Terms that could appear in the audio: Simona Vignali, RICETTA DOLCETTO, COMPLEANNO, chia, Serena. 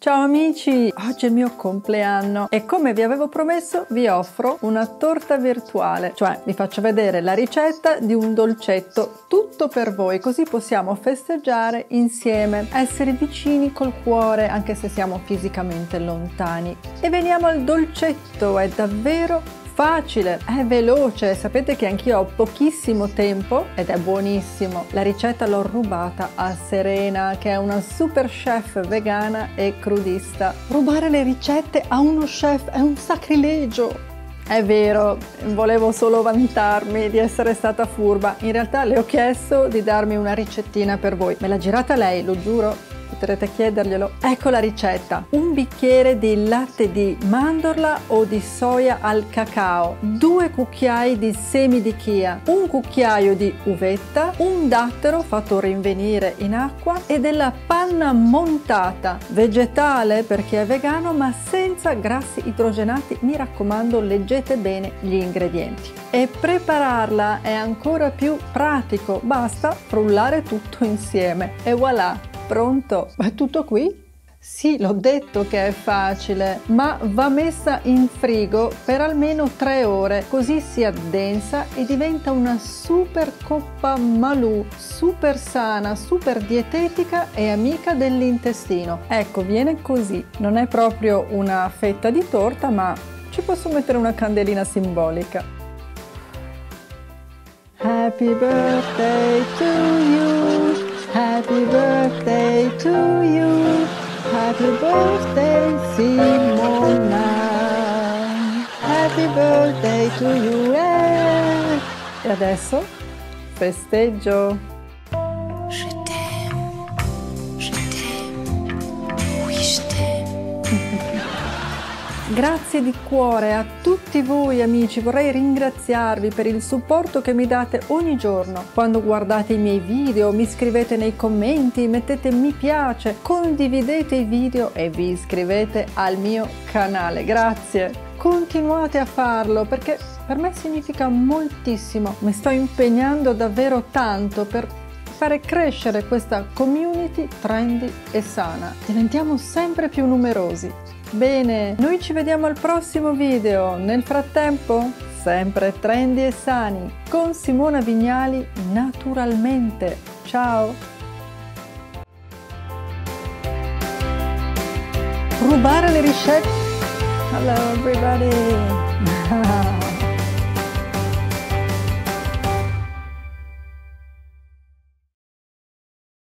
Ciao amici, oggi è il mio compleanno e come vi avevo promesso vi offro una torta virtuale, cioè vi faccio vedere la ricetta di un dolcetto tutto per voi, così possiamo festeggiare insieme, essere vicini col cuore anche se siamo fisicamente lontani. E veniamo al dolcetto, è davvero facile, è veloce, sapete che anch'io ho pochissimo tempo ed è buonissimo. La ricetta l'ho rubata a Serena, che è una super chef vegana e crudista. Rubare le ricette a uno chef è un sacrilegio! È vero, volevo solo vantarmi di essere stata furba, in realtà le ho chiesto di darmi una ricettina per voi. Me l'ha girata lei, lo giuro! Potrete chiederglielo. Ecco la ricetta: un bicchiere di latte di mandorla o di soia al cacao, 2 cucchiai di semi di chia, 1 cucchiaio di uvetta, 1 dattero fatto rinvenire in acqua e della panna montata, vegetale per chi è vegano ma senza grassi idrogenati. Mi raccomando, leggete bene gli ingredienti. E prepararla è ancora più pratico, basta frullare tutto insieme e voilà! Pronto? È tutto qui? Sì, l'ho detto che è facile, ma va messa in frigo per almeno 3 ore, così si addensa e diventa una super coppa malù, super sana, super dietetica e amica dell'intestino. Ecco, viene così. Non è proprio una fetta di torta, ma ci posso mettere una candelina simbolica. Happy birthday to you! Happy birthday to you, happy birthday Simona, happy birthday to you. E adesso festeggio. Je t'aime, je t'aime, oui je t'aime. Grazie di cuore a tutti voi amici, vorrei ringraziarvi per il supporto che mi date ogni giorno, quando guardate i miei video, mi scrivete nei commenti, mettete mi piace, condividete i video e vi iscrivete al mio canale. Grazie, continuate a farlo perché per me significa moltissimo, mi sto impegnando davvero tanto per fare crescere questa community trendy e sana, diventiamo sempre più numerosi. Bene, noi ci vediamo al prossimo video, nel frattempo sempre trendy e sani, con Simona Vignali naturalmente, ciao! Rubare le ricette! Hello everybody!